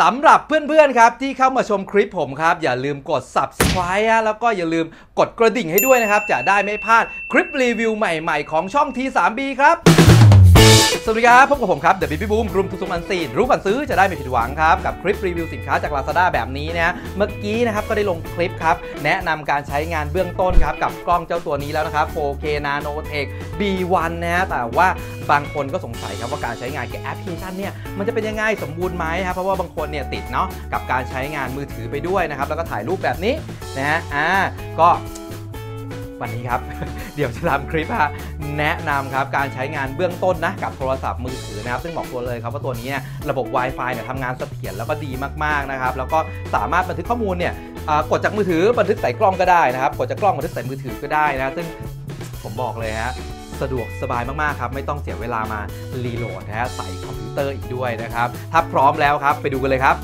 สำหรับเพื่อนๆครับที่เข้ามาชมคลิปผมครับอย่าลืมกด Subscribe แล้วก็อย่าลืมกดกระดิ่งให้ด้วยนะครับจะได้ไม่พลาดคลิปรีวิวใหม่ๆของช่อง T3B ครับสวัสดีครับพบกับผมครับเดอะบิ๊กบูมรุมทุกๆมันซีนรู้ก่อนซื้อจะได้ไม่ผิดหวังครับกับคลิปรีวิวสินค้าจาก Lazada แบบนี้นะเมื่อกี้นะครับก็ได้ลงคลิปครับแนะนำการใช้งานเบื้องต้นครับกับกล้องเจ้าตัวนี้แล้วนะครับ OK NanoTech B1 นะแต่ว่าบางคนก็สงสัยครับว่าการใช้งานกับแอปพลิเคชันเนี่ยมันจะเป็นยังไงสมบูรณ์ไหมครับเพราะว่าบางคนเนี่ยติดเนาะกับการใช้งานมือถือไปด้วยนะครับแล้วก็ถ่ายรูปแบบนี้นะก็วันนี้ครับเดี๋ยวจะทำคลิปแนะนำครับการใช้งานเบื้องต้นนะกับโทรศัพท์มือถือนะครับซึ่งบอกตัวเลยครับว่าตัวนี้เนี่ยระบบ Wi-Fi เนี่ยทำงานเสถียรแล้วก็ดีมากๆนะครับแล้วก็สามารถบันทึกข้อมูลเนี่ยกดจากมือถือบันทึกใส่กล้องก็ได้นะครับกดจากกล้องบันทึกใส่มือถือก็ได้นะซึ่งผมบอกเลยฮะสะดวกสบายมากๆครับไม่ต้องเสียเวลามารีโหลดนะใส่คอมพิวเตอร์อีกด้วยนะครับถ้าพร้อมแล้วครับไปดูกันเลยครับ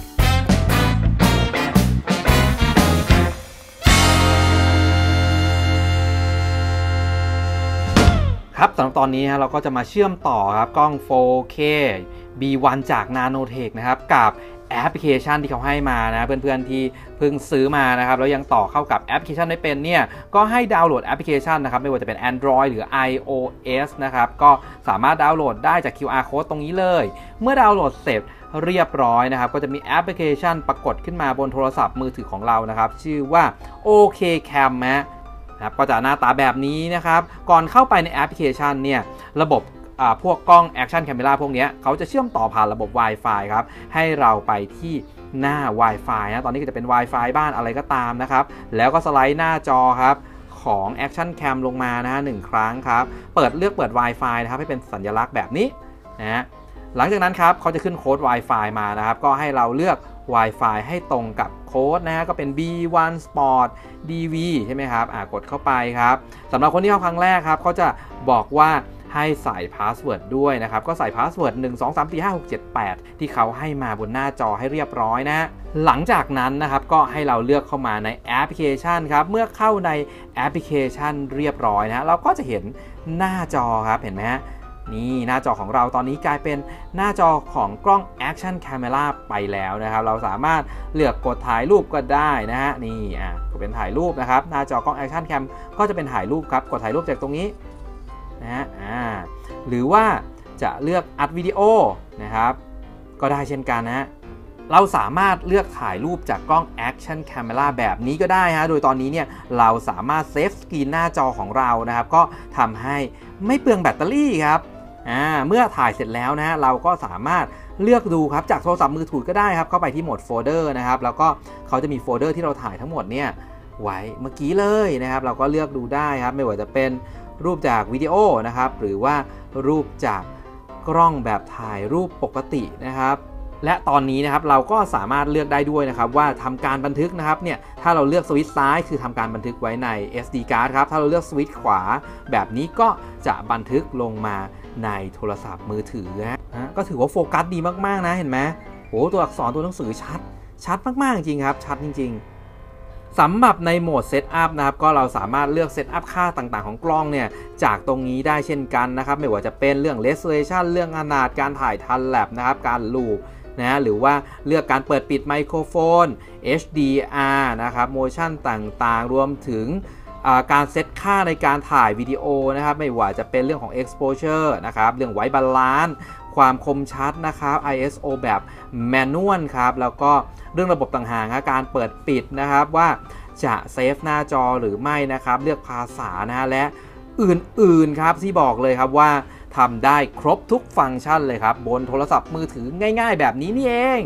ครับสำหรับตอนนี้เราก็จะมาเชื่อมต่อครับกล้อง 4K B1 จาก NanoTech นะครับกับแอปพลิเคชันที่เขาให้มานะเพื่อนๆที่เพิ่งซื้อมานะครับแล้วยังต่อเข้ากับแอปพลิเคชันไม่เป็นเนี่ยก็ให้ดาวน์โหลดแอปพลิเคชันนะครับไม่ว่าจะเป็น Android หรือ iOS นะครับก็สามารถดาวน์โหลดได้จาก QR Code ตรงนี้เลยเมื่อดาวน์โหลดเสร็จเรียบร้อยนะครับก็จะมีแอปพลิเคชันปรากฏขึ้นมาบนโทรศัพท์มือถือของเรานะครับชื่อว่า OK Cam นะครับก็จะหน้าตาแบบนี้นะครับก่อนเข้าไปในแอปพลิเคชันเนี่ยระบบพวกกล้อง Action Camera พวกนี้เขาจะเชื่อมต่อผ่านระบบ Wi-Fi ครับให้เราไปที่หน้า Wi-Fi นะตอนนี้ก็จะเป็น Wi-Fi บ้านอะไรก็ตามนะครับแล้วก็สไลด์หน้าจอครับของ Action Cam ลงมานะฮะ1ครั้งครับเลือกเปิด Wi-Fi นะครับให้เป็นสัญลักษณ์แบบนี้นะหลังจากนั้นครับเขาจะขึ้นโค้ด Wi-Fi มานะครับก็ให้เราเลือก Wi-Fi ให้ตรงกับโค้ดนะฮะก็เป็น B1 Sport DV ใช่ไหมครับกดเข้าไปครับสำหรับคนที่เข้าครั้งแรกครับเขาจะบอกว่าให้ใส่พาสเวิร์ดด้วยนะครับก็ใส่พาสเวิร์ด1234567 ที่เขาให้มาบนหน้าจอให้เรียบร้อยนะหลังจากนั้นนะครับก็ให้เราเลือกเข้ามาในแอปพลิเคชันครับเมื่อเข้าในแอปพลิเคชันเรียบร้อยนะเราก็จะเห็นหน้าจอครับเห็นไหมฮะนี่หน้าจอของเราตอนนี้กลายเป็นหน้าจอของกล้อง Action Camera ไปแล้วนะครับเราสามารถเลือกกดถ่ายรูปก็ได้นะฮะนี่ก็เป็นถ่ายรูปนะครับหน้าจอกล้อง Action Cam ก็จะเป็นถ่ายรูปครับกดถ่ายรูปจากตรงนี้นะหรือว่าจะเลือกอัดวิดีโอนะครับก็ได้เช่นกันนะเราสามารถเลือกถ่ายรูปจากกล้อง Action Camera แบบนี้ก็ได้ฮะโดยตอนนี้เนี่ยเราสามารถเซฟสกรีนหน้าจอของเรานะครับก็ทำให้ไม่เปลืองแบตเตอรี่ครับเมื่อถ่ายเสร็จแล้วนะเราก็สามารถเลือกดูครับจากโทรศัพท์มือถือก็ได้ครับเข้าไปที่โหมดโฟลเดอร์นะครับแล้วก็เขาจะมีโฟลเดอร์ที่เราถ่ายทั้งหมดเนี่ยไว้เมื่อกี้เลยนะครับเราก็เลือกดูได้ครับไม่ว่าจะเป็นรูปจากวิดีโอนะครับหรือว่ารูปจากกล้องแบบถ่ายรูปปกตินะครับและตอนนี้นะครับเราก็สามารถเลือกได้ด้วยนะครับว่าทำการบันทึกนะครับเนี่ยถ้าเราเลือกสวิตช์ซ้ายคือทำการบันทึกไว้ใน SD card ครับถ้าเราเลือกสวิตช์ขวาแบบนี้ก็จะบันทึกลงมาในโทรศัพท์มือถือนะก็ถือว่าโฟกัสดีมากๆนะเห็นไหมโหตัวอักษรตัวหนังสือชัดมากๆจริงครับชัดจริงๆสำหรับในโหมดเซตอัพนะครับก็เราสามารถเลือกเซตอัพค่าต่างๆของกล้องเนี่ยจากตรงนี้ได้เช่นกันนะครับไม่ว่าจะเป็นเรื่อง resolution เรื่องขนาดการถ่ายทันแลบนะครับการลูปนะหรือว่าเลือกการเปิดปิดไมโครโฟน HDR นะครับ motion ต่างๆรวมถึงการเซตค่าในการถ่ายวิดีโอนะครับไม่ว่าจะเป็นเรื่องของ exposure นะครับเรื่องไว้บาลานซ์ความคมชัดนะครับ ISO แบบแมนนวลครับแล้วก็เรื่องระบบต่างหากการเปิดปิดนะครับว่าจะเซฟหน้าจอหรือไม่นะครับเลือกภาษานะและอื่นๆครับที่บอกเลยครับว่าทำได้ครบทุกฟังก์ชันเลยครับบนโทรศัพท์มือถือง่ายๆแบบนี้นี่เอง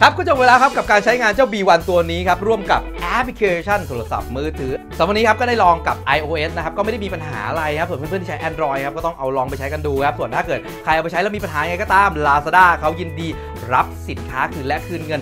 ครับก็จบเวลาครับกับการใช้งานเจ้า B1 ตัวนี้ครับร่วมกับแอปพลิเคชันโทรศัพท์มือถือสำหรับวันนี้ครับก็ได้ลองกับ iOS นะครับก็ไม่ได้มีปัญหาอะไรครับส่วนเพื่อนๆที่ใช้ Android ครับก็ต้องเอาลองไปใช้กันดูครับส่วนถ้าเกิดใครเอาไปใช้แล้วมีปัญหาไงก็ตาม Lazada เขายินดีรับสินค้าคืนและคืนเงิน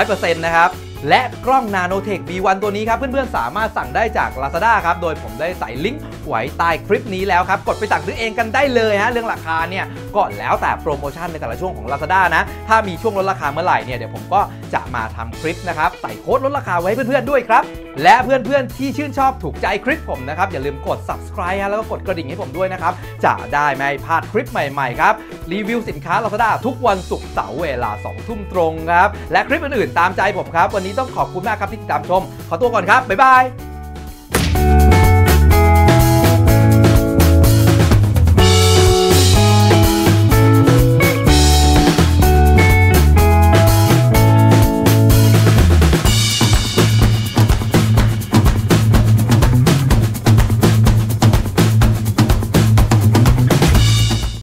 100% นะครับ และกล้อง NanoTech B1 ตัวนี้ครับเพื่อนๆสามารถสั่งได้จาก Lazada ครับโดยผมได้ใส่ลิงก์ไว้ใต้คลิปนี้แล้วครับกดไปสั่งซื้อเองกันได้เลยฮะเรื่องราคาเนี่ยก็แล้วแต่โปรโมชั่นในแต่ละช่วงของ Lazada นะถ้ามีช่วงลดราคาเมื่อไหร่เนี่ยเดี๋ยวผมก็จะมาทำคลิปนะครับใส่โค้ดลดราคาไว้ให้เพื่อนๆด้วยครับและเพื่อนๆที่ชื่นชอบถูกใจคลิปผมนะครับอย่าลืมกด subscribe แล้วก็กดกระดิ่งให้ผมด้วยนะครับจะได้ไม่พลาดคลิปใหม่ๆครับรีวิวสินค้า Lazada ทุกวันศุกร์เสาร์เวลา 20:00 น.ตรงครับและคลิปอื่นๆตามใจผมครับวันนี้ต้องขอบคุณมากครับที่ติดตามชมขอตัวก่อนครับบ๊ายบาย